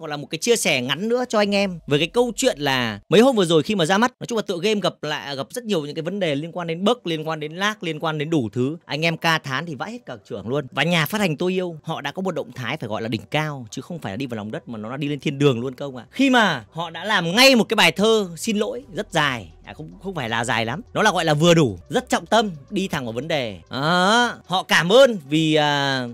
Còn là một cái chia sẻ ngắn nữa cho anh em về cái câu chuyện là mấy hôm vừa rồi khi mà ra mắt, nói chung là tựa game gặp rất nhiều những cái vấn đề liên quan đến bug, liên quan đến lag, liên quan đến đủ thứ. Anh em ca thán thì vãi hết cả trưởng luôn. Và nhà phát hành tôi yêu, họ đã có một động thái phải gọi là đỉnh cao, chứ không phải là đi vào lòng đất mà nó đã đi lên thiên đường luôn cơ ông ạ. Khi mà họ đã làm ngay một cái bài thơ xin lỗi rất dài, không phải là dài lắm, nó là gọi là vừa đủ, rất trọng tâm, đi thẳng vào vấn đề. Họ cảm ơn vì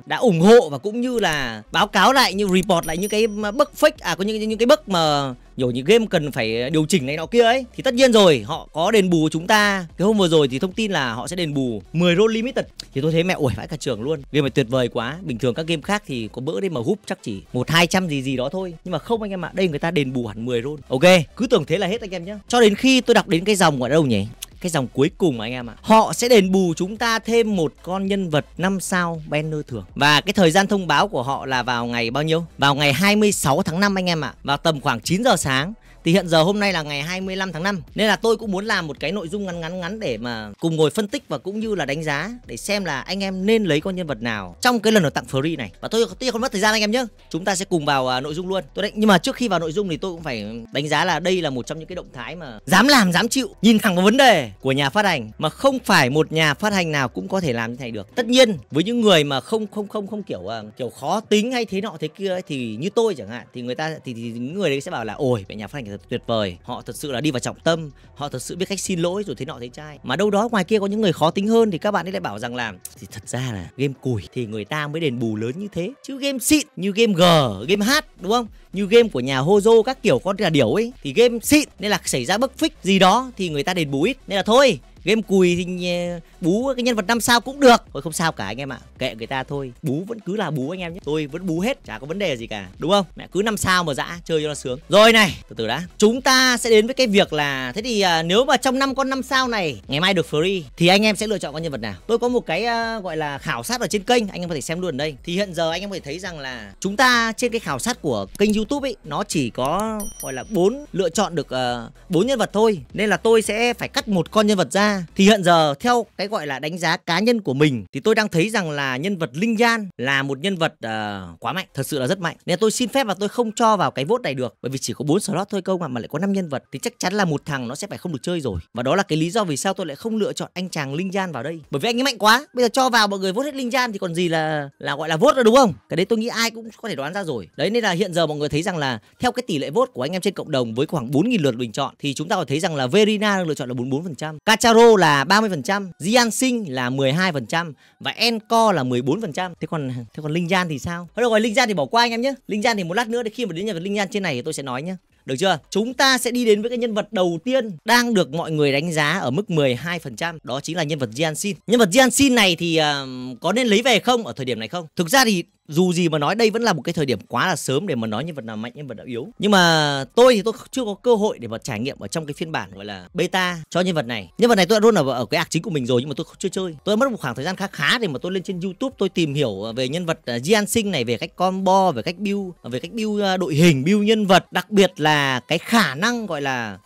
đã ủng hộ và cũng như là báo cáo lại, như report lại những cái bug fake, có những cái bug mà nhiều những game cần phải điều chỉnh này nọ kia ấy, thì tất nhiên rồi họ có đền bù chúng ta. Cái hôm vừa rồi thì thông tin là họ sẽ đền bù 10 roll limited, thì tôi thấy mẹ ủi vãi cả trường luôn. Game này tuyệt vời quá. Bình thường các game khác thì có bữa đấy mà húp chắc chỉ 100-200 gì đó thôi, nhưng mà không anh em ạ. Đây người ta đền bù hẳn 10 roll. Ok, cứ tưởng thế là hết anh em nhé, cho đến khi tôi đọc đến cái dòng ở đâu nhỉ, cái dòng cuối cùng mà anh em ạ. Họ sẽ đền bù chúng ta thêm một con nhân vật 5 sao banner thưởng. Và cái thời gian thông báo của họ là vào ngày bao nhiêu? Vào ngày 26 tháng 5 anh em ạ. Vào tầm khoảng 9 giờ sáng. Thì hiện giờ hôm nay là ngày 25 tháng 5. Nên là tôi cũng muốn làm một cái nội dung ngắn để mà cùng ngồi phân tích và cũng như là đánh giá để xem là anh em nên lấy con nhân vật nào trong cái lần được tặng free này. Và tôi không mất thời gian anh em nhé, chúng ta sẽ cùng vào nội dung luôn. Nhưng mà trước khi vào nội dung thì tôi cũng phải đánh giá là đây là một trong những cái động thái mà dám làm, dám chịu, nhìn thẳng vào vấn đề của nhà phát hành, mà không phải một nhà phát hành nào cũng có thể làm như thế này được. Tất nhiên với những người mà không kiểu khó tính hay thế nọ thế kia ấy, thì như tôi chẳng hạn, thì người ta thì những người đấy sẽ bảo là ôi mẹ nhà phát hành thật tuyệt vời, họ thật sự là đi vào trọng tâm, họ thật sự biết cách xin lỗi rồi thế nọ thế trai. Mà đâu đó ngoài kia có những người khó tính hơn thì các bạn ấy lại bảo rằng là thì thật ra là game cùi thì người ta mới đền bù lớn như thế, chứ game xịn như game G, game H, đúng không, như game của nhà Hozo các kiểu con là điểu ấy, thì game xịn nên là xảy ra bug fix gì đó thì người ta đền bù ít, nên là thôi game cùi thì bú cái nhân vật 5 sao cũng được. Thôi không sao cả anh em ạ, kệ người ta thôi, bú vẫn cứ là bú anh em nhé, tôi vẫn bú hết, chả có vấn đề gì cả, đúng không mẹ, cứ 5 sao mà dã chơi cho nó sướng. Rồi này, từ từ đã, chúng ta sẽ đến với cái việc là thế thì nếu mà trong 5 con 5 sao này ngày mai được free thì anh em sẽ lựa chọn con nhân vật nào. Tôi có một cái gọi là khảo sát ở trên kênh, anh em có thể xem luôn ở đây. Thì hiện giờ anh em có thể thấy rằng là chúng ta trên cái khảo sát của kênh YouTube ấy, nó chỉ có gọi là 4 lựa chọn được 4 nhân vật thôi, nên là tôi sẽ phải cắt một con nhân vật ra. Thì hiện giờ theo cái gọi là đánh giá cá nhân của mình thì tôi đang thấy rằng là nhân vật Lingyang là một nhân vật quá mạnh, thật sự là rất mạnh, nên tôi xin phép và tôi không cho vào cái vote này được, bởi vì chỉ có 4 slot thôi câu mà lại có 5 nhân vật thì chắc chắn là một thằng nó sẽ phải không được chơi rồi. Và đó là cái lý do vì sao tôi lại không lựa chọn anh chàng Lingyang vào đây, bởi vì anh ấy mạnh quá. Bây giờ cho vào mọi người vote hết Lingyang thì còn gì là gọi là vote nữa, đúng không? Cái đấy tôi nghĩ ai cũng có thể đoán ra rồi đấy. Nên là hiện giờ mọi người thấy rằng là theo cái tỷ lệ vote của anh em trên cộng đồng với khoảng 4.000 lượt bình chọn thì chúng ta có thấy rằng là Verina đang lựa chọn là 44%, Calcharo là 30%, Jean Sin là 12% và Encore là 14%. Thế còn Lingyang thì sao? Thôi được rồi, Lingyang thì bỏ qua anh em nhé. Lingyang thì một lát nữa khi mà đến nhân vật Lingyang trên này thì tôi sẽ nói nhé. Được chưa? Chúng ta sẽ đi đến với cái nhân vật đầu tiên đang được mọi người đánh giá ở mức 12%, đó chính là nhân vật Jean Sin. Nhân vật Jean Sin này thì có nên lấy về không ở thời điểm này không? Thực ra thì dù gì mà nói đây vẫn là một cái thời điểm quá là sớm để mà nói nhân vật nào mạnh, nhân vật nào yếu. Nhưng mà tôi thì tôi chưa có cơ hội để mà trải nghiệm ở trong cái phiên bản gọi là beta cho nhân vật này. Nhân vật này tôi đã luôn ở cái arc chính của mình rồi nhưng mà tôi chưa chơi. Tôi mất một khoảng thời gian khá để mà tôi lên trên YouTube tôi tìm hiểu về nhân vật Jiyan Sinh này, về cách combo, về cách build đội hình, build nhân vật, đặc biệt là cái khả năng gọi là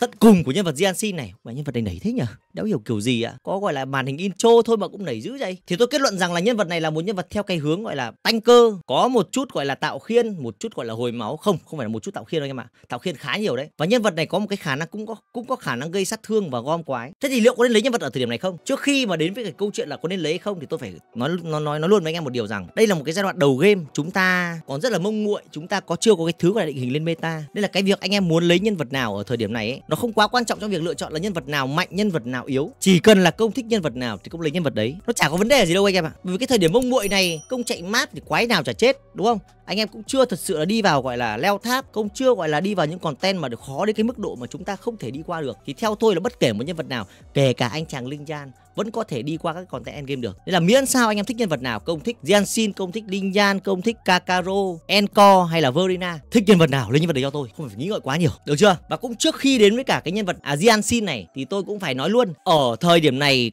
tận cùng của nhân vật Jiyan Sinh này. Mà nhân vật này nảy thế nhỉ? Đéo hiểu kiểu gì ạ? Có gọi là màn hình intro thôi mà cũng nảy dữ vậy. Thì tôi kết luận rằng là nhân vật này là một nhân vật theo cái hướng gọi là tanh cơ, có một chút gọi là tạo khiên, một chút gọi là hồi máu, không phải là một chút tạo khiên đâu anh em ạ. Tạo khiên khá nhiều đấy. Và nhân vật này có một cái khả năng cũng có khả năng gây sát thương và gom quái. Thế thì liệu có nên lấy nhân vật ở thời điểm này không? Trước khi mà đến với cái câu chuyện là có nên lấy hay không thì tôi phải nói luôn với anh em một điều rằng đây là một cái giai đoạn đầu game, chúng ta còn rất là mông nguội, chúng ta chưa có cái thứ gọi là định hình lên meta. Nên là cái việc anh em muốn lấy nhân vật nào ở thời điểm này ấy, nó không quá quan trọng trong việc lựa chọn là nhân vật nào mạnh, nhân vật nào yếu. Chỉ cần là công thích nhân vật nào thì công lấy nhân vật đấy. Nó chả có vấn đề gì đâu anh em ạ. Vì cái thời điểm mông nguội này, công chạy thì quái nào chả chết, đúng không? Anh em cũng chưa thật sự là đi vào gọi là leo tháp, cũng chưa gọi là đi vào những content mà được khó đến cái mức độ mà chúng ta không thể đi qua được. Thì theo tôi là bất kể một nhân vật nào, kể cả anh chàng Lingyang vẫn có thể đi qua các content endgame được. Nên là miễn sao anh em thích nhân vật nào, công thích Jiyan Sin, công thích Lingyang, công thích Calcharo, Encore hay là Verina, thích nhân vật nào lấy nhân vật đấy cho tôi, không phải nghĩ ngợi quá nhiều, được chưa? Và cũng trước khi đến với cả cái nhân vật Jiyan Sin này thì tôi cũng phải nói luôn, ở thời điểm này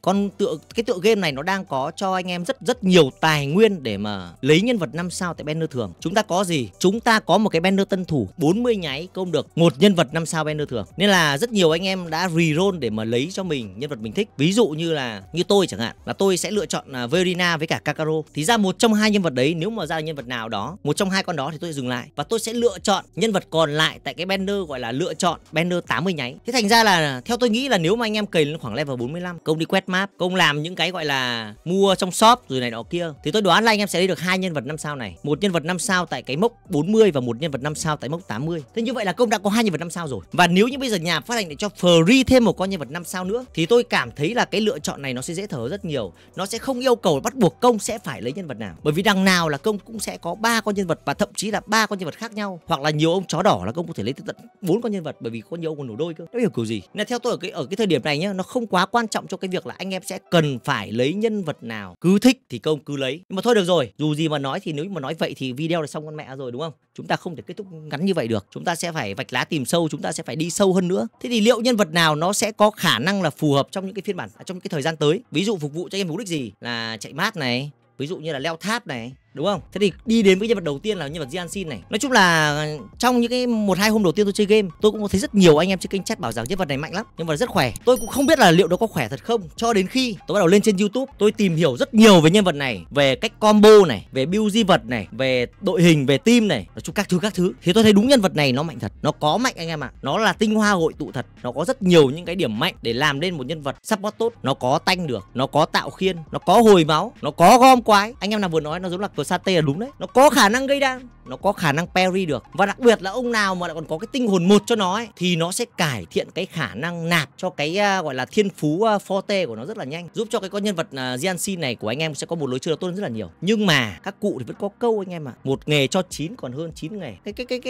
cái tựa game này nó đang có cho anh em rất nhiều tài nguyên để mà lấy nhân vật 5 sao tại banner thường. Chúng ta có gì? Chúng ta có một cái banner tân thủ 40 nháy công được một nhân vật 5 sao banner thường. Nên là rất nhiều anh em đã reroll để mà lấy cho mình nhân vật mình thích. Ví dụ như là là như tôi chẳng hạn, là tôi sẽ lựa chọn Verina với cả Calcharo, thì ra một trong hai nhân vật đấy, nếu mà ra nhân vật nào đó, một trong hai con đó thì tôi dừng lại và tôi sẽ lựa chọn nhân vật còn lại tại cái banner gọi là lựa chọn banner 80 nháy. Thế thành ra là theo tôi nghĩ là nếu mà anh em cày lên khoảng level 45, công đi quét map, công làm những cái gọi là mua trong shop rồi này đó kia, thì tôi đoán là anh em sẽ lấy được hai nhân vật 5 sao này, một nhân vật 5 sao tại cái mốc 40 và một nhân vật 5 sao tại mốc 80. Thế như vậy là công đã có hai nhân vật 5 sao rồi. Và nếu như bây giờ nhà phát hành để cho free thêm một con nhân vật 5 sao nữa thì tôi cảm thấy là cái lựa chọn này nó sẽ dễ thở rất nhiều. Nó sẽ không yêu cầu bắt buộc công sẽ phải lấy nhân vật nào, bởi vì đằng nào là công cũng sẽ có 3 con nhân vật và thậm chí là 3 con nhân vật khác nhau, hoặc là nhiều ông chó đỏ là công có thể lấy tới tận 4 con nhân vật, bởi vì có nhiều ông còn nổ đôi cơ. Nó hiểu kiểu gì. Nên theo tôi ở cái thời điểm này nhá, nó không quá quan trọng cho cái việc là anh em sẽ cần phải lấy nhân vật nào, cứ thích thì công cứ lấy. Nhưng mà thôi được rồi, dù gì mà nói thì nếu mà nói vậy thì video là xong con mẹ rồi đúng không? Chúng ta không thể kết thúc ngắn như vậy được. Chúng ta sẽ phải vạch lá tìm sâu, chúng ta sẽ phải đi sâu hơn nữa. Thế thì liệu nhân vật nào nó sẽ có khả năng là phù hợp trong những cái phiên bản, trong cái thời gian tới? Ví dụ phục vụ cho em mục đích gì, là chạy mát này, ví dụ như là leo tháp này, đúng không? Thế thì đi đến với nhân vật đầu tiên là nhân vật Jean Sin này. Nói chung là trong những cái 1-2 hôm đầu tiên tôi chơi game, tôi cũng có thấy rất nhiều anh em trên kênh chat bảo rằng nhân vật này mạnh lắm, nhưng mà rất khỏe. Tôi cũng không biết là liệu nó có khỏe thật không, cho đến khi tôi bắt đầu lên trên YouTube, tôi tìm hiểu rất nhiều về nhân vật này, về cách combo này, về build di vật này, về đội hình, về team này, nói chung các thứ. Thì tôi thấy đúng nhân vật này nó mạnh thật, nó có mạnh anh em ạ. Nó là tinh hoa hội tụ thật, nó có rất nhiều những cái điểm mạnh để làm nên một nhân vật support tốt. Nó có tanh được, nó có tạo khiên, nó có hồi máu, nó có gom quái. Anh em nào vừa nói nó giống là Sate là đúng đấy. Nó có khả năng gây đam, nó có khả năng parry được, và đặc biệt là ông nào mà lại còn có cái tinh hồn 1 cho nó ấy, thì nó sẽ cải thiện cái khả năng nạp cho cái gọi là thiên phú forte của nó rất là nhanh, giúp cho cái con nhân vật Jean Sin này của anh em sẽ có một lối chơi tốt hơn rất là nhiều. Nhưng mà các cụ thì vẫn có câu anh em ạ, một nghề cho 9 còn hơn 9 nghề.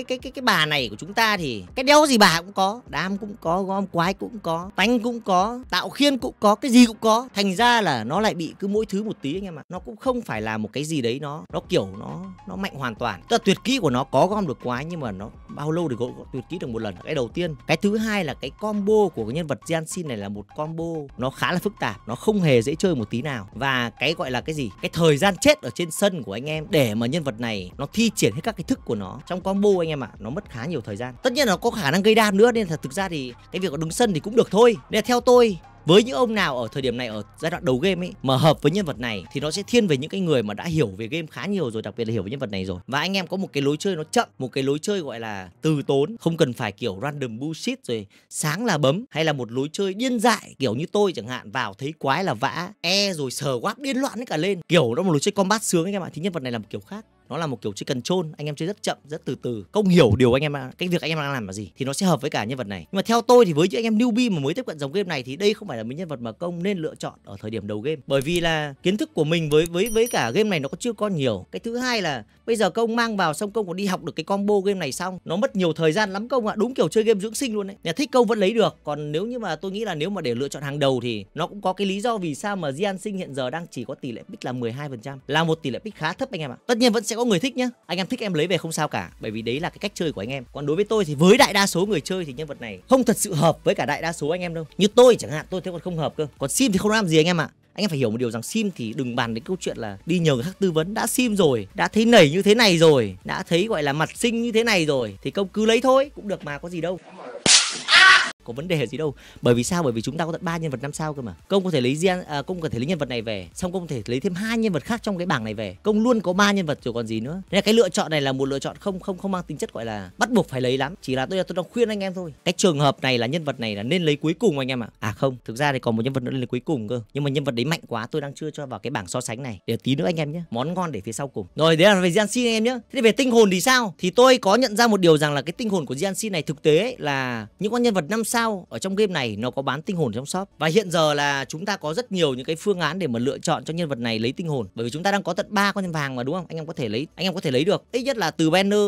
Cái bà này của chúng ta thì cái đéo gì bà cũng có, đam cũng có, gom quái cũng có, tánh cũng có, tạo khiên cũng có, cái gì cũng có. Thành ra là nó lại bị cứ mỗi thứ một tí anh em ạ. Nó cũng không phải là một cái gì đấy nó kiểu nó mạnh hoàn toàn. Tức là tuyệt kỹ của nó có gom được quái, nhưng mà nó bao lâu để gọi tuyệt kỹ được một lần, cái đầu tiên. Cái thứ hai là cái combo của cái nhân vật Jean Sin này là một combo nó khá là phức tạp, nó không hề dễ chơi một tí nào. Và cái gọi là cái gì, cái thời gian chết ở trên sân của anh em để mà nhân vật này nó thi triển hết các cái thức của nó trong combo anh em ạ, nó mất khá nhiều thời gian. Tất nhiên là nó có khả năng gây đam nữa, nên là thực ra thì cái việc nó đứng sân thì cũng được thôi. Nên là theo tôi, với những ông nào ở thời điểm này, ở giai đoạn đầu game ấy, mà hợp với nhân vật này thì nó sẽ thiên về những cái người mà đã hiểu về game khá nhiều rồi, đặc biệt là hiểu về nhân vật này rồi. Và anh em có một cái lối chơi nó chậm, một cái lối chơi gọi là từ tốn, không cần phải kiểu random bullshit rồi sáng là bấm, hay là một lối chơi điên dại kiểu như tôi chẳng hạn, vào thấy quái là vã, rồi sờ quát điên loạn hết cả lên. Kiểu đó một lối chơi combat sướng ấy, các bạn. Thì nhân vật này là một kiểu khác. Nó là một kiểu chơi cần trôn, anh em chơi rất chậm, rất từ từ, không hiểu điều anh em, cái việc anh em đang làm là gì, thì nó sẽ hợp với cả nhân vật này. Nhưng mà theo tôi thì với những anh em newbie mà mới tiếp cận dòng game này thì đây không phải là những nhân vật mà công nên lựa chọn ở thời điểm đầu game, bởi vì là kiến thức của mình với cả game này nó chưa có nhiều. Cái thứ hai là bây giờ công mang vào xong, công còn đi học được cái combo game này xong, nó mất nhiều thời gian lắm công ạ. Đúng kiểu chơi game dưỡng sinh luôn đấy. Nhà thích công vẫn lấy được. Còn nếu như mà tôi nghĩ là nếu mà để lựa chọn hàng đầu thì nó cũng có cái lý do vì sao mà Jean Sin hiện giờ đang chỉ có tỷ lệ pick là 12%, là một tỷ lệ pick khá thấp anh em ạ. Tất nhiên vẫn sẽ có người thích nhá, anh em thích em lấy về không sao cả, bởi vì đấy là cái cách chơi của anh em. Còn đối với tôi thì với đại đa số người chơi thì nhân vật này không thật sự hợp với cả đại đa số anh em đâu. Như tôi chẳng hạn, tôi thấy còn không hợp cơ. Còn sim thì không làm gì anh em ạ. Anh em phải hiểu một điều rằng sim thì đừng bàn đến câu chuyện là đi nhờ người khác tư vấn. Đã sim rồi, đã thấy nảy như thế này rồi, đã thấy gọi là mặt xinh như thế này rồi thì công cứ lấy thôi, cũng được mà, có gì đâu, có vấn đề gì đâu. Bởi vì sao? Bởi vì chúng ta có tận 3 nhân vật 5 sao cơ mà. Công có thể lấy công có thể lấy nhân vật này về, xong công có thể lấy thêm 2 nhân vật khác trong cái bảng này về. Công luôn có 3 nhân vật rồi còn gì nữa. Nên là cái lựa chọn này là một lựa chọn không mang tính chất gọi là bắt buộc phải lấy lắm. Chỉ là tôi đang khuyên anh em thôi. Cái trường hợp này là nhân vật này là nên lấy cuối cùng anh em ạ. À không, thực ra thì còn một nhân vật nữa nên lấy cuối cùng cơ. Nhưng mà nhân vật đấy mạnh quá, tôi đang chưa cho vào cái bảng so sánh này. Để tí nữa anh em nhé. Món ngon để phía sau cùng. Rồi, đấy là về Jean Sin anh em nhé. Thế về tinh hồn thì sao? Thì tôi có nhận ra một điều rằng là cái tinh hồn của Jean Sin này thực tế là những con nhân vật 5 sao ở trong game này nó có bán tinh hồn trong shop, và hiện giờ là chúng ta có rất nhiều những cái phương án để mà lựa chọn cho nhân vật này lấy tinh hồn, bởi vì chúng ta đang có tận 3 con nhân vàng mà, đúng không? Anh em có thể lấy, anh em có thể lấy được ít nhất là từ banner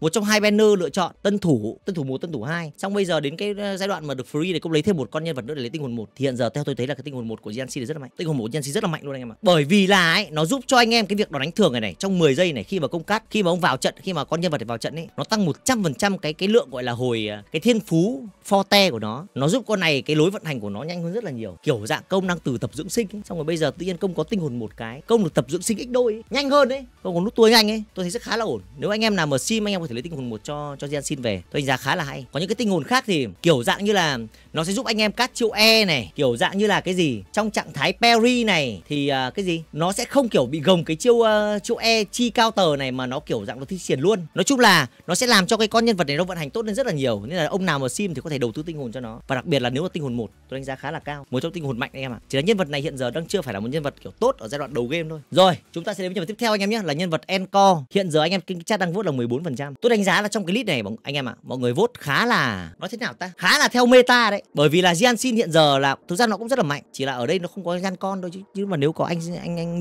một trong hai banner lựa chọn tân thủ 1, tân thủ 2, xong bây giờ đến cái giai đoạn mà được free để cũng lấy thêm một con nhân vật nữa để lấy tinh hồn 1. Thì hiện giờ theo tôi thấy là cái tinh hồn 1 của Jean Sin rất là mạnh, tinh hồn 1 của Jean Sin rất là mạnh luôn anh em ạ. Bởi vì là ấy, nó giúp cho anh em cái việc đòn đánh thường này trong 10 giây này, khi mà công cắt, khi mà ông vào trận, khi mà con nhân vật vào trận ấy, nó tăng 100% cái lượng gọi là hồi cái thiên phú forte của nó. Nó giúp con này cái lối vận hành của nó nhanh hơn rất là nhiều. Kiểu dạng công đang từ tập dưỡng sinh ấy. Xong rồi bây giờ tự nhiên công có tinh hồn một cái, công được tập dưỡng sinh x đôi ấy. Nhanh hơn đấy. Công có nút tua nhanh ấy, tôi thấy rất khá là ổn. Nếu anh em nào mà sim anh em có thể lấy tinh hồn một cho Jean Sin về, tôi đánh giá khá là hay. Có những cái tinh hồn khác thì kiểu dạng như là nó sẽ giúp anh em cắt chiêu E này, kiểu dạng như là cái gì trong trạng thái parry này thì cái gì nó sẽ không kiểu bị gồng cái chiêu chiêu E chi cao tờ này, mà nó kiểu dạng nó thi triển luôn. Nói chung là nó sẽ làm cho cái con nhân vật này nó vận hành tốt lên rất là nhiều, nên là ông nào mà sim thì có thể đầu tư tinh hồn cho nó. Và đặc biệt là nếu mà tinh hồn một tôi đánh giá khá là cao, một trong tinh hồn mạnh anh em ạ. Chỉ là nhân vật này hiện giờ đang chưa phải là một nhân vật kiểu tốt ở giai đoạn đầu game thôi. Rồi chúng ta sẽ đến với nhân vật tiếp theo anh em nhé, là nhân vật Encore. Hiện giờ anh em cái chat đang vote là 14%. Tôi đánh giá là trong cái list này anh em ạ, mọi người vote khá là, nói thế nào ta, khá là theo meta đấy. Bởi vì là Jean Sin hiện giờ là thực ra nó cũng rất là mạnh, chỉ là ở đây nó không có Gian con thôi, chứ mà nếu có anh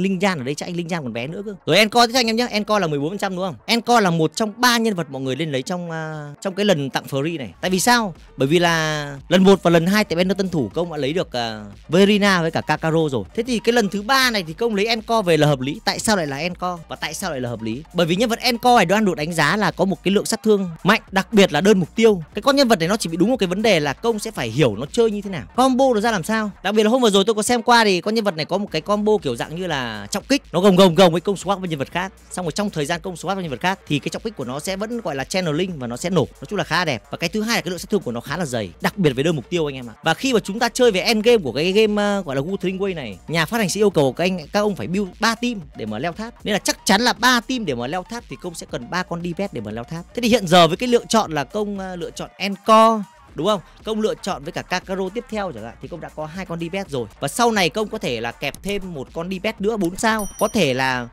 Linh Gian ở đây chắc anh Linh Gian còn bé nữa cơ. Rồi Encore tiếp theo anh em nhé, Encore là 14% đúng không? Encore là một trong 3 nhân vật mọi người lên lấy trong cái lần tặng free này. Tại vì sao? Bởi vì là lần 1 và lần 2 tại bên nó tân thủ công đã lấy được Verina với cả Calcharo rồi. Thế thì cái lần thứ 3 này thì công lấy Encore về là hợp lý. Tại sao lại là Encore và tại sao lại là hợp lý? Bởi vì nhân vật Encore này đoan được đánh giá là có một cái lượng sát thương mạnh, đặc biệt là đơn mục tiêu. Cái con nhân vật này nó chỉ bị đúng một cái vấn đề là công sẽ phải hiểu nó chơi như thế nào, combo nó ra làm sao. Đặc biệt là hôm vừa rồi tôi có xem qua thì con nhân vật này có một cái combo kiểu dạng như là trọng kích, nó gồng với công swap với nhân vật khác, xong rồi trong thời gian công swap với nhân vật khác thì cái trọng kích của nó sẽ vẫn gọi là channeling và nó sẽ nổ. Nói chung là khá đẹp. Và cái thứ hai là cái lượng sát thương của nó khá là dày, đặc biệt về đơn mục tiêu anh em ạ. Và khi mà chúng ta chơi về end game của cái game gọi là Wuthering Waves này, nhà phát hành sẽ yêu cầu các ông phải build 3 team để mà leo tháp, nên là chắc chắn là 3 team để mà leo tháp thì công sẽ cần 3 con D-pad để mà leo tháp. Thế thì hiện giờ với cái lựa chọn là công lựa chọn Encore đúng không? Công lựa chọn với cả Calcharo tiếp theo chẳng hạn thì công đã có 2 con D-pad rồi, và sau này công có thể là kẹp thêm một con D-pad nữa 4 sao, có thể là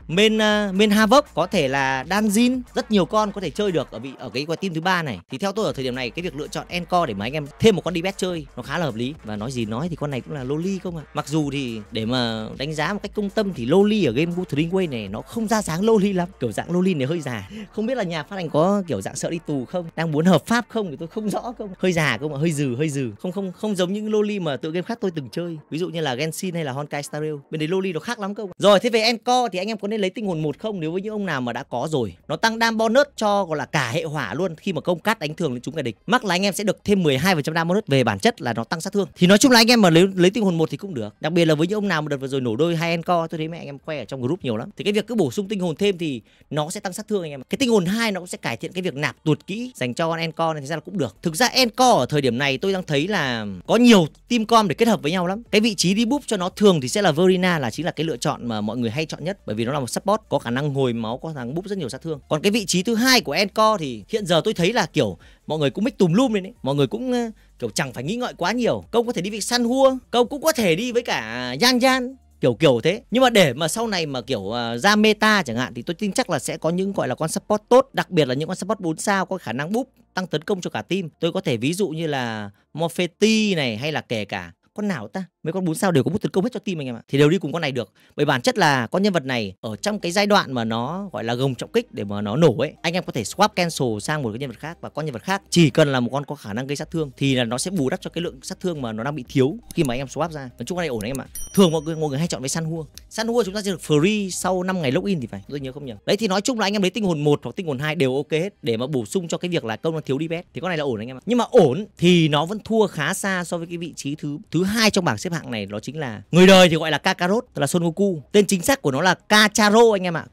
main Havoc, có thể là Danzin, rất nhiều con có thể chơi được ở cái team thứ 3 này. Thì theo tôi ở thời điểm này cái việc lựa chọn Encore để mà anh em thêm một con D-pad chơi nó khá là hợp lý. Và nói gì nói thì con này cũng là loli không ạ. Mặc dù thì để mà đánh giá một cách công tâm thì loli ở game Wuthering Waves này nó không ra dáng loli lắm, kiểu dạng loli này hơi già. Không biết là nhà phát hành có kiểu dạng sợ đi tù không, đang muốn hợp pháp không thì tôi không rõ, không hơi già không ạ, hơi dừ, không giống những loli mà tựa game khác tôi từng chơi, ví dụ như là Genshin hay là Honkai Star Rail, bên đấy loli nó khác lắm không. Rồi thế về Encore thì anh em có nên lấy tinh hồn 1 không? Nếu với những ông nào mà đã có rồi, nó tăng dam bonus cho gọi là cả hệ hỏa luôn, khi mà công cắt đánh thường lên chúng kẻ địch, mắc là anh em sẽ được thêm 12% dam bonus, về bản chất là nó tăng sát thương. Thì nói chung là anh em mà lấy tinh hồn 1 thì cũng được, đặc biệt là với những ông nào mà đợt vừa rồi nổ đôi 2 Encore, tôi thấy mẹ anh em khoe ở trong group nhiều lắm. Thì cái việc cứ bổ sung tinh hồn thêm thì nó sẽ tăng sát thương anh em. Cái tinh hồn 2 nó cũng sẽ cải thiện cái việc nạp tuột kỹ dành cho con Encore nên ra là cũng được. Thực ra Encore ở thời điểm này tôi đang thấy là có nhiều team com để kết hợp với nhau lắm. Cái vị trí debuff cho nó thường thì sẽ là Verina, là chính là cái lựa chọn mà mọi người hay chọn nhất, bởi vì nó là một support có khả năng hồi máu, có khả năng búp rất nhiều sát thương. Còn cái vị trí thứ hai của Encore thì hiện giờ tôi thấy là kiểu mọi người cũng mix tùm lum lên đấy, mọi người cũng kiểu chẳng phải nghĩ ngợi quá nhiều. Công có thể đi với Sanhua, công cũng có thể đi với cả Jiyan, kiểu thế. Nhưng mà để mà sau này mà kiểu ra meta chẳng hạn thì tôi tin chắc là sẽ có những gọi là con support tốt, đặc biệt là những con support 4 sao có khả năng búp tăng tấn công cho cả team. Tôi có thể ví dụ như là Morpheti này, hay là kể cả con nào ta, mấy con 4 sao đều có bút tấn công hết cho team anh em ạ, thì đều đi cùng con này được. Bởi bản chất là con nhân vật này ở trong cái giai đoạn mà nó gọi là gồng trọng kích để mà nó nổ ấy, anh em có thể swap cancel sang một cái nhân vật khác, và con nhân vật khác chỉ cần là một con có khả năng gây sát thương thì là nó sẽ bù đắp cho cái lượng sát thương mà nó đang bị thiếu khi mà anh em swap ra. Nói chung con này ổn anh em ạ. Thường mọi người hay chọn với Sanhua. Sanhua chúng ta sẽ được free sau 5 ngày login thì phải, tôi nhớ không nhầm. Đấy thì nói chung là anh em lấy tinh hồn 1 hoặc tinh hồn 2 đều ok hết, để mà bổ sung cho cái việc là công nó thiếu đi bet, thì con này là ổn anh em ạ. Nhưng mà ổn thì nó vẫn thua khá xa so với cái vị trí thứ hai trong bảng xếp hạng này, đó chính là người đời thì gọi là Kakarot, tức là Son Goku. Tên chính xác của nó là Calcharo anh em ạ.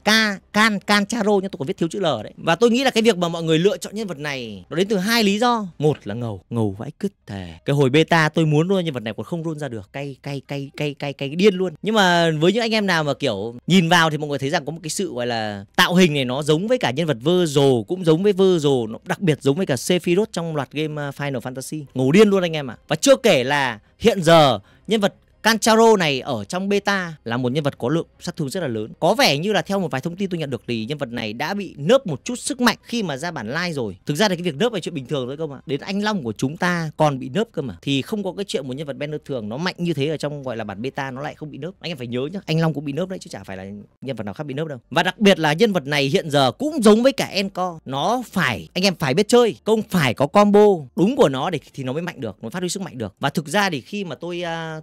Calcharo nhưng tôi có viết thiếu chữ L đấy. Và tôi nghĩ là cái việc mà mọi người lựa chọn nhân vật này nó đến từ hai lý do. Một là ngầu vãi cứt thề. Cái hồi beta tôi muốn luôn nhân vật này còn không roll ra được, cay điên luôn. Nhưng mà với những anh em nào mà kiểu nhìn vào thì mọi người thấy rằng có một cái sự gọi là tạo hình này nó giống với cả nhân vật Vơ Rồ, cũng giống với Vơ Rồ, nó đặc biệt giống với cả Sephiroth trong loạt game Final Fantasy. Ngầu điên luôn anh em ạ. Và chưa kể là hiện giờ nhân vật Calcharo này ở trong beta là một nhân vật có lượng sát thương rất là lớn. Có vẻ như là theo một vài thông tin tôi nhận được thì nhân vật này đã bị nớp một chút sức mạnh khi mà ra bản live rồi. Thực ra thì cái việc nớp là chuyện bình thường thôi cơ mà. Đến anh Long của chúng ta còn bị nớp cơ mà. Thì không có cái chuyện một nhân vật banner thường nó mạnh như thế ở trong gọi là bản beta nó lại không bị nớp. Anh em phải nhớ nhá, anh Long cũng bị nớp đấy chứ chả phải là nhân vật nào khác bị nớp đâu. Và đặc biệt là nhân vật này hiện giờ cũng giống với cả Encore, nó phải anh em phải biết chơi, công phải có combo đúng của nó để thì nó mới mạnh được, nó phát huy sức mạnh được. Và thực ra thì khi mà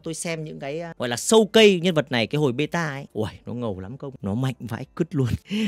tôi xem những cái gọi là showcase nhân vật này cái hồi beta ấy. Ui, nó ngầu lắm công. Nó mạnh vãi cứt luôn.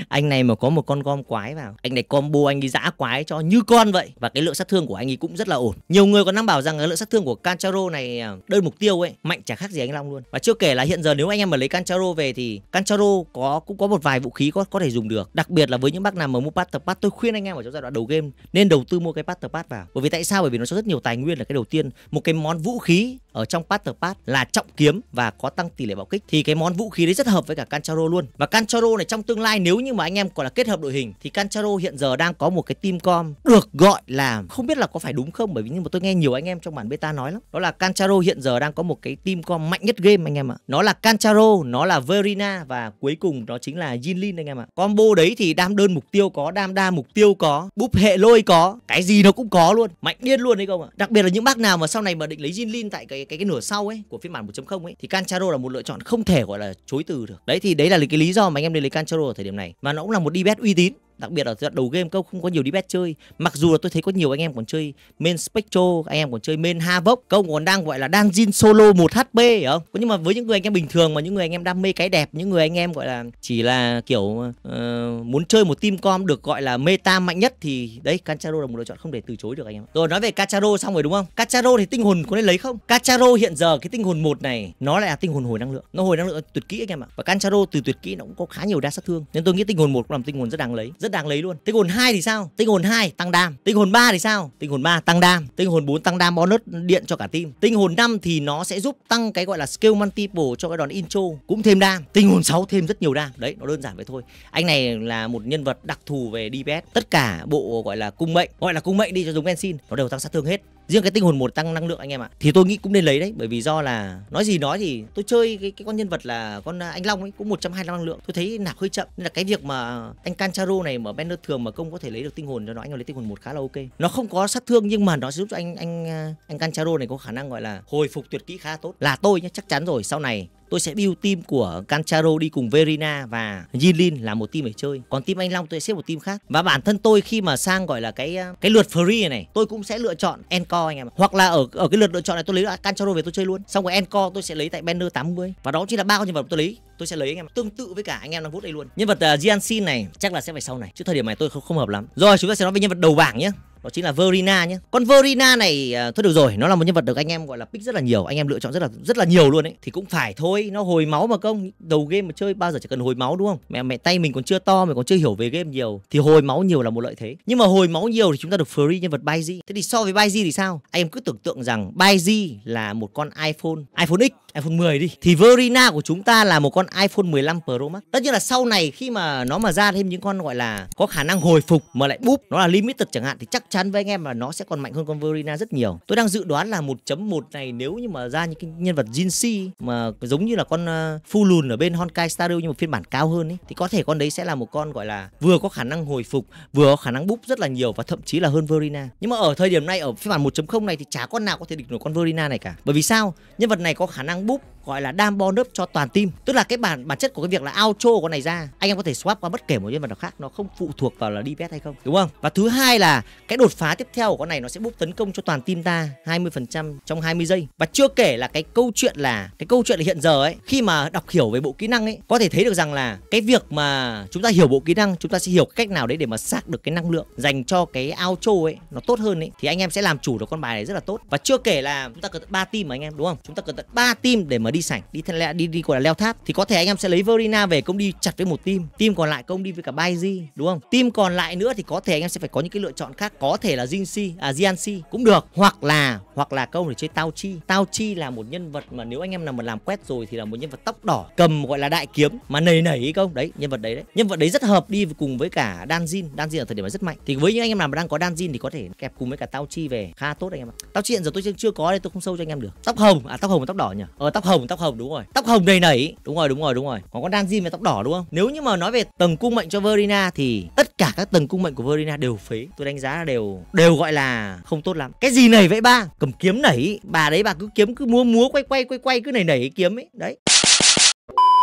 Anh này mà có một con gom quái vào, anh này combo anh ấy dã quái cho như con vậy. Và cái lượng sát thương của anh ấy cũng rất là ổn. Nhiều người còn đang bảo rằng cái lượng sát thương của Calcharo này đơn mục tiêu ấy mạnh chả khác gì anh Long luôn. Và chưa kể là hiện giờ nếu anh em mà lấy Calcharo về thì Calcharo cũng có một vài vũ khí có thể dùng được. Đặc biệt là với những bác nào mà mua Pattern Pass, tôi khuyên anh em ở trong giai đoạn đầu game nên đầu tư mua cái Pattern Pass vào. Bởi vì tại sao? Bởi vì nó cho rất nhiều tài nguyên là cái đầu tiên. Một cái món vũ khí ở trong Pattern Pass là trọng kiếm và có tăng tỷ lệ bạo kích, thì cái món vũ khí đấy rất hợp với cả Calcharo luôn. Và Calcharo này trong tương lai nếu như mà anh em còn là kết hợp đội hình thì Calcharo hiện giờ đang có một cái team com được gọi là, không biết là có phải đúng không, bởi vì nhưng mà tôi nghe nhiều anh em trong bản beta nói lắm, đó là Calcharo hiện giờ đang có một cái team com mạnh nhất game anh em ạ. Nó là Calcharo, nó là Verina và cuối cùng nó chính là Yinlin anh em ạ. Combo đấy thì đam đơn mục tiêu có, đam đa mục tiêu có, búp hệ lôi có, cái gì nó cũng có luôn, mạnh điên luôn đấy không ạ. Đặc biệt là những bác nào mà sau này mà định lấy Yinlin tại cái nửa sau ấy của phiên bản 1.0 ấy thì Calcharo là một lựa chọn không thể gọi là chối từ được. Đấy thì đấy là cái lý do mà anh em nên lấy Calcharo ở thời điểm này, và nó cũng là một DPS uy tín. Đặc biệt ở đầu game câu không có nhiều DPS chơi. Mặc dù là tôi thấy có nhiều anh em còn chơi main Spectro, anh em còn chơi main Havoc, câu còn đang gọi là Danzin solo 1 HP, hiểu không? Nhưng mà với những người anh em bình thường, mà những người anh em đam mê cái đẹp, những người anh em gọi là chỉ là kiểu muốn chơi một team com được gọi là meta mạnh nhất thì đấy, Calcharo là một lựa chọn không thể từ chối được anh em. Rồi nói về Calcharo xong rồi đúng không? Calcharo thì tinh hồn có nên lấy không? Calcharo hiện giờ cái tinh hồn 1 này nó lại là tinh hồn hồi năng lượng. Nó hồi năng lượng tuyệt kỹ anh em ạ. Và Calcharo từ tuyệt kỹ nó cũng có khá nhiều đa sát thương. Nên tôi nghĩ tinh hồn 1 cũng là một tinh hồn rất đáng lấy. Rất đang lấy luôn. Tinh hồn 2 thì sao? Tinh hồn 2 tăng đam. Tinh hồn 3 thì sao? Tinh hồn 3 tăng đam. Tinh hồn 4 tăng đam bonus điện cho cả team. Tinh hồn 5 thì nó sẽ giúp tăng cái gọi là skill multiple cho cái đòn intro, cũng thêm đam. Tinh hồn 6 thêm rất nhiều đam. Đấy, nó đơn giản vậy thôi. Anh này là một nhân vật đặc thù về DPS. Tất cả bộ gọi là cung mệnh đi cho giống Genshin, nó đều tăng sát thương hết. Riêng cái tinh hồn 1 tăng năng lượng anh em ạ, thì tôi nghĩ cũng nên lấy đấy. Bởi vì do là nói gì nói thì tôi chơi cái con nhân vật là con anh Long ấy cũng 125 năng lượng, tôi thấy nạp hơi chậm, nên là cái việc mà anh Calcharo này mà banner thường mà công có thể lấy được tinh hồn cho nó, anh lấy tinh hồn 1 khá là ok. Nó không có sát thương nhưng mà nó sẽ giúp cho anh Calcharo này có khả năng gọi là hồi phục tuyệt kỹ khá tốt. Là tôi nhé, chắc chắn rồi, sau này tôi sẽ build team của Calcharo đi cùng Verina và Yinlin là một team để chơi. Còn team anh Long tôi sẽ xếp một team khác. Và bản thân tôi khi mà sang gọi là cái lượt free này, tôi cũng sẽ lựa chọn Encore anh em. Hoặc là ở cái lượt lựa chọn này tôi lấy Calcharo về tôi chơi luôn. Xong rồi Encore tôi sẽ lấy tại banner 80. Và đó chính là 3 con nhân vật tôi sẽ lấy anh em, tương tự với cả anh em đang vote đây luôn. Nhân vật Jean Sin này chắc là sẽ phải sau này, chứ thời điểm này tôi không hợp lắm. Rồi chúng ta sẽ nói về nhân vật đầu bảng nhé. Đó chính là Verina nhé. Con Verina này thôi được rồi, nó là một nhân vật được anh em gọi là pick rất là nhiều, anh em lựa chọn rất là nhiều luôn ấy. Thì cũng phải thôi, nó hồi máu mà công, đầu game mà chơi bao giờ chỉ cần hồi máu đúng không? Mẹ tay mình còn chưa to, mình còn chưa hiểu về game nhiều thì hồi máu nhiều là một lợi thế. Nhưng mà hồi máu nhiều thì chúng ta được free nhân vật Baizhu. Thế thì so với Baizhu thì sao? Anh em cứ tưởng tượng rằng Baizhu là một con iPhone X, iPhone 10 đi, thì Verina của chúng ta là một con iPhone 15 Pro Max. Tất nhiên là sau này khi mà nó mà ra thêm những con gọi là có khả năng hồi phục mà lại búp, nó là limited chẳng hạn, thì chắc chắn với anh em là nó sẽ còn mạnh hơn con Verina rất nhiều. Tôi đang dự đoán là 1.1 này nếu như mà ra những cái nhân vật Jinxi mà giống như là con Phu Lùn ở bên Honkai Star Rail nhưng mà phiên bản cao hơn ấy, thì có thể con đấy sẽ là một con gọi là vừa có khả năng hồi phục, vừa có khả năng búp rất là nhiều và thậm chí là hơn Verina. Nhưng mà ở thời điểm này ở phiên bản 1.0 này thì chả con nào có thể địch nổi con Verina này cả. Bởi vì sao? Nhân vật này có khả năng búp gọi là dam bonus cho toàn team, tức là cái bản chất của cái việc là outro của con này ra, anh em có thể swap qua bất kể một nhân vật nào khác, nó không phụ thuộc vào là DPS hay không, đúng không? Và thứ hai là cái đột phá tiếp theo của con này nó sẽ búp tấn công cho toàn team ta 20% trong 20 giây. Và chưa kể là cái câu chuyện là hiện giờ ấy, khi mà đọc hiểu về bộ kỹ năng ấy, có thể thấy được rằng là cái việc mà chúng ta hiểu bộ kỹ năng, chúng ta sẽ hiểu cách nào đấy để mà xác được cái năng lượng dành cho cái outro ấy nó tốt hơn ấy, thì anh em sẽ làm chủ được con bài này rất là tốt. Và chưa kể là chúng ta cần tận 3 team mà anh em, đúng không? Chúng ta cần tận 3 team để mà đi sảnh, đi gọi là leo tháp, thì có thể anh em sẽ lấy Verina về công đi chặt với một team còn lại công đi với cả Baizhu, đúng không? Team còn lại nữa thì có thể anh em sẽ phải có những cái lựa chọn khác, có thể là Jiyan cũng được, hoặc là công để chơi Taoqi. Taoqi là một nhân vật mà nếu anh em nào mà làm quét rồi thì là một nhân vật tóc đỏ cầm gọi là đại kiếm mà nảy công đấy, nhân vật đấy rất hợp đi cùng với cả Danzin ở thời điểm này rất mạnh. Thì với những anh em nào mà đang có Danzin thì có thể kẹp cùng với cả Taoqi về khá tốt anh em ạ. Taoqi hiện giờ tôi chưa có đây, tôi không sâu cho anh em được. Tóc hồng và tóc đỏ nhỉ? Tóc hồng đúng rồi, tóc hồng đầy nảy, đúng rồi. Còn con Danzin về tóc đỏ đúng không? Nếu như mà nói về tầng cung mệnh cho Verina thì tất cả các tầng cung mệnh của Verina đều phế, tôi đánh giá là đều gọi là không tốt lắm. Cái gì nảy vậy ba? Cầm kiếm nảy, bà đấy bà cứ kiếm cứ múa quay cứ nảy kiếm ấy đấy.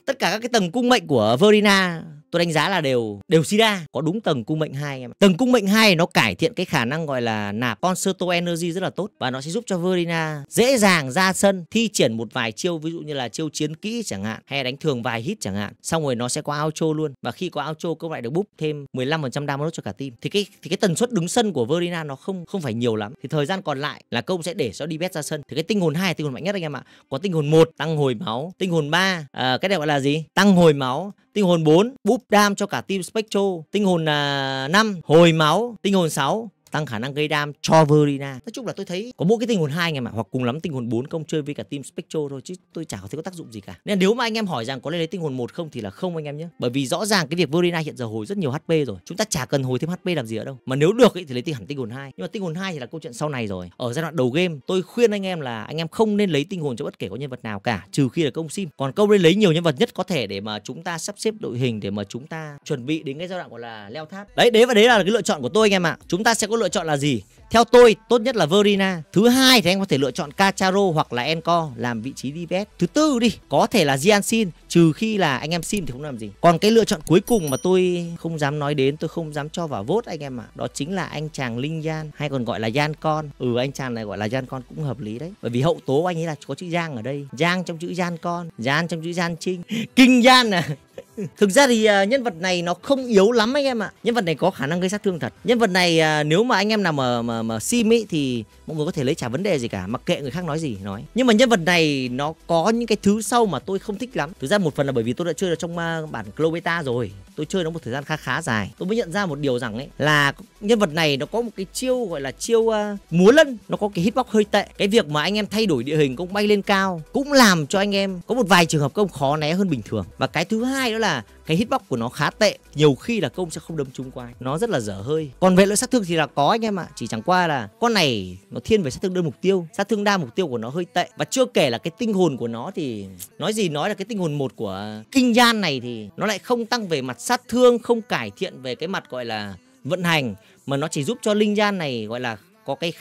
Tất cả các cái tầng cung mệnh của Verina tôi đánh giá là đều sida, có đúng tầng cung mệnh 2 anh em. Tầng cung mệnh 2 nó cải thiện cái khả năng gọi là nạp concerto energy rất là tốt, và nó sẽ giúp cho Verina dễ dàng ra sân thi triển một vài chiêu, ví dụ như là chiêu chiến kỹ chẳng hạn, hay đánh thường vài hit chẳng hạn. Xong rồi nó sẽ có outro luôn, và khi có outro các lại được búp thêm 15% damage cho cả team. Thì cái tần suất đứng sân của Verina nó không phải nhiều lắm. Thì thời gian còn lại là công sẽ để cho đi bet ra sân. Thì cái tinh hồn 2 là tinh hồn mạnh nhất anh em ạ. Có tinh hồn 1 tăng hồi máu, tinh hồn 3 cái này gọi là gì? Tăng hồi máu, tinh hồn 4 búp dam cho cả team Spectro, tinh hồn 5 hồi máu, tinh hồn 6 tăng khả năng gây đam cho Verina. Nói chung là tôi thấy có mỗi cái tinh hồn 2 anh em ạ, hoặc cùng lắm tinh hồn 4 không chơi với cả team Spectro thôi, chứ tôi chả có thấy có tác dụng gì cả. Nên nếu mà anh em hỏi rằng có nên lấy tinh hồn 1 không thì là không anh em nhé. Bởi vì rõ ràng cái việc Verina hiện giờ hồi rất nhiều HP rồi, chúng ta chả cần hồi thêm HP làm gì ở đâu. Mà nếu được ý, thì lấy hẳn tinh hồn 2. Nhưng mà tinh hồn 2 thì là câu chuyện sau này rồi. Ở giai đoạn đầu game, tôi khuyên anh em là anh em không nên lấy tinh hồn cho bất kể có nhân vật nào cả, trừ khi là công sim. Còn câu nên lấy nhiều nhân vật nhất có thể để mà chúng ta sắp xếp đội hình, để mà chúng ta chuẩn bị đến cái giai đoạn gọi là leo tháp. Đấy là cái lựa chọn của tôi anh em ạ. Chúng ta sẽ có lựa chọn là gì? Theo tôi, tốt nhất là Verina. Thứ hai thì anh có thể lựa chọn Calcharo hoặc là Encore làm vị trí DPS. Thứ tư đi, có thể là Jean Sin, trừ khi là anh em Sin thì không làm gì. Còn cái lựa chọn cuối cùng mà tôi không dám nói đến, tôi không dám cho vào vote anh em ạ. Đó chính là anh chàng Linh Gian, hay còn gọi là Gian Con. Anh chàng này gọi là Gian Con cũng hợp lý đấy. Bởi vì hậu tố anh ấy là có chữ Giang ở đây. Giang trong chữ Gian Con, Gian trong chữ Gian Trinh, Kinh Gian à. Thực ra thì nhân vật này nó không yếu lắm anh em ạ. Nhân vật này có khả năng gây sát thương thật. Nhân vật này nếu mà anh em nào mà sim ấy thì mọi người có thể lấy chả vấn đề gì cả, mặc kệ người khác nói gì nói. Nhưng mà nhân vật này nó có những cái thứ sau mà tôi không thích lắm. Thực ra một phần là bởi vì tôi đã chơi ở trong bản Clo Beta rồi, tôi chơi nó một thời gian khá dài, tôi mới nhận ra một điều rằng ấy là nhân vật này nó có một cái chiêu gọi là chiêu múa lân, nó có cái hitbox hơi tệ. Cái việc mà anh em thay đổi địa hình cũng bay lên cao cũng làm cho anh em có một vài trường hợp công khó né hơn bình thường. Và cái thứ hai đó là cái hitbox của nó khá tệ, nhiều khi là công sẽ không đâm trúng quái, nó rất là dở hơi. Còn về lượng sát thương thì là có anh em ạ, chỉ chẳng qua là con này nó thiên về sát thương đơn mục tiêu, sát thương đa mục tiêu của nó hơi tệ. Và chưa kể là cái tinh hồn của nó thì nói gì nói, là cái tinh hồn 1 của Kinh Gian này thì nó lại không tăng về mặt sát thương, không cải thiện về cái mặt gọi là vận hành, mà nó chỉ giúp cho Linh Gian này gọi là có cái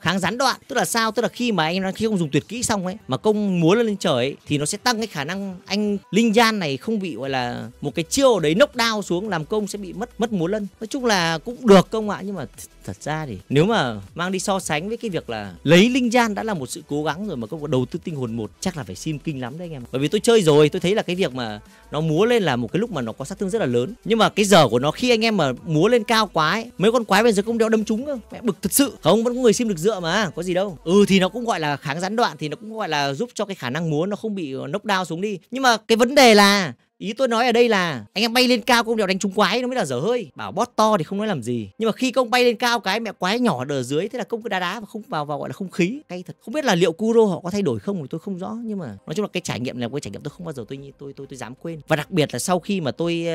kháng gián đoạn. Tức là sao? Tức là khi mà anh khi không dùng tuyệt kỹ xong ấy mà công múa lên trời ấy, thì nó sẽ tăng cái khả năng anh Linh Gian này không bị gọi là một cái chiêu đấy knock down xuống, làm công sẽ bị mất múa lân. Nói chung là cũng được công ạ. Nhưng mà thật ra thì nếu mà mang đi so sánh với cái việc là lấy Linh Gian đã là một sự cố gắng rồi, mà công có đầu tư tinh hồn 1 chắc là phải sim kinh lắm đấy anh em. Bởi vì tôi chơi rồi, tôi thấy là cái việc mà nó múa lên là một cái lúc mà nó có sát thương rất là lớn, nhưng mà cái dở của nó khi anh em mà múa lên cao quá ấy, mấy con quái bây giờ công đeo đâm trúng cơ, mẹ bực thật sự. Không, vẫn có người sim được dựa mà, có gì đâu. Thì nó cũng gọi là kháng gián đoạn, thì nó cũng gọi là giúp cho cái khả năng múa nó không bị knock down xuống đi. Nhưng mà cái vấn đề là, ý tôi nói ở đây là anh em bay lên cao công đều đánh trúng quái nó mới là dở hơi. Bảo bot to thì không nói làm gì, nhưng mà khi công bay lên cao cái mẹ quái nhỏ ở dưới, thế là công cứ đá và không vào gọi là không khí cay thật. Không biết là liệu Kuro họ có thay đổi không thì tôi không rõ, nhưng mà nói chung là cái trải nghiệm này là cái trải nghiệm tôi không bao giờ tôi dám quên. Và đặc biệt là sau khi mà tôi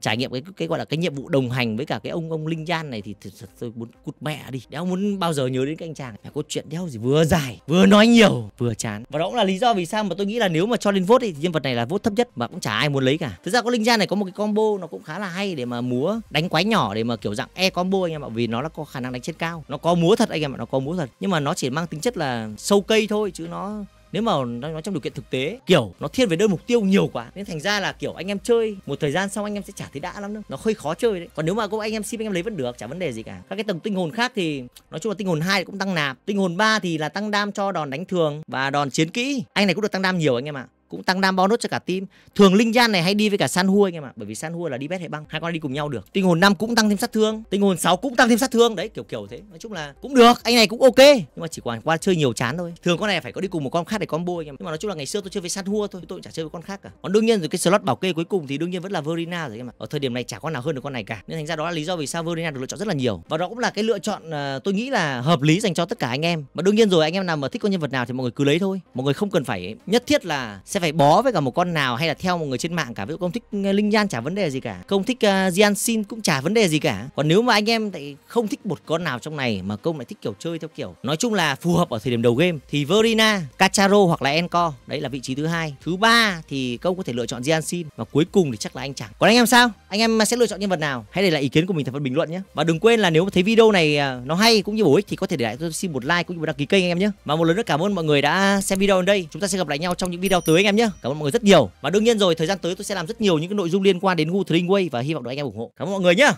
trải nghiệm cái gọi là cái nhiệm vụ đồng hành với cả cái ông Linh Gian này thì thật tôi muốn cụt mẹ đi, đéo muốn bao giờ nhớ đến cái anh chàng. Mẹ có chuyện đéo gì vừa dài vừa nói nhiều vừa chán. Và đó cũng là lý do vì sao mà tôi nghĩ là nếu mà cho lên vote thì nhân vật này là vote thấp nhất, mà cũng chả ai muốn lấy cả. Thực ra có Linh Gian này có một cái combo nó cũng khá là hay để mà múa đánh quái nhỏ, để mà kiểu dạng e combo anh em ạ, vì nó là có khả năng đánh trên cao, nó có múa thật anh em ạ, nó có múa thật, nhưng mà nó chỉ mang tính chất là sâu cây thôi, chứ nó nếu mà nó trong điều kiện thực tế kiểu nó thiên về đơn mục tiêu nhiều quá, nên thành ra là kiểu anh em chơi một thời gian xong anh em sẽ chả thấy đã lắm đâu, nó hơi khó chơi đấy. Còn nếu mà anh em sim anh em lấy vẫn được, chả vấn đề gì cả. Các cái tầng tinh hồn khác thì nói chung là tinh hồn 2 cũng tăng nạp, tinh hồn 3 thì là tăng đam cho đòn đánh thường và đòn chiến kỹ, anh này cũng được tăng đam nhiều anh em ạ, cũng tăng đam bonus cho cả team. Thường Linh Gian này hay đi với cả Sanhua anh em ạ, bởi vì Sanhua là đi bét hệ băng, hai con đi cùng nhau được. Tinh hồn 5 cũng tăng thêm sát thương, tinh hồn 6 cũng tăng thêm sát thương đấy, kiểu thế. Nói chung là cũng được, anh này cũng ok, nhưng mà chỉ qua chơi nhiều chán thôi. Thường con này phải có đi cùng một con khác để combo anh em. Nhưng mà nói chung là ngày xưa tôi chơi với Sanhua thôi, tôi cũng chả chơi với con khác cả. Còn đương nhiên rồi cái slot bảo kê cuối cùng thì đương nhiên vẫn là Verina rồi anh em ạ. Ở thời điểm này chả con nào hơn được con này cả. Nên thành ra đó là lý do vì sao Verina được lựa chọn rất là nhiều. Và đó cũng là cái lựa chọn tôi nghĩ là hợp lý dành cho tất cả anh em. Mà đương nhiên rồi, anh em nào mà thích con nhân vật nào thì mọi người cứ lấy thôi. Mọi người không cần phải nhất thiết là sẽ phải bó với cả một con nào hay là theo một người trên mạng cả. Ví dụ công thích Linh Gian chả vấn đề gì cả, công thích Jiyan Sin cũng chả vấn đề gì cả. Còn nếu mà anh em lại không thích một con nào trong này mà công lại thích kiểu chơi theo kiểu nói chung là phù hợp ở thời điểm đầu game thì Verina, Calcharo hoặc là Encore đấy là vị trí thứ hai. Thứ ba thì công có thể lựa chọn Jiyan Sin, và cuối cùng thì chắc là anh chàng. Còn anh em sao? Anh em sẽ lựa chọn nhân vật nào? Hãy để lại ý kiến của mình tại phần bình luận nhé. Và đừng quên là nếu mà thấy video này nó hay cũng như bổ ích thì có thể để lại tôi xin một like cũng như một đăng ký kênh anh em nhé. Và một lần nữa cảm ơn mọi người đã xem video đến đây. Chúng ta sẽ gặp lại nhau trong những video tới anh em. em nhé. Cảm ơn mọi người rất nhiều. Và đương nhiên rồi, thời gian tới tôi sẽ làm rất nhiều những cái nội dung liên quan đến Wuthering Waves và hy vọng đó anh em ủng hộ. Cảm ơn mọi người nhé.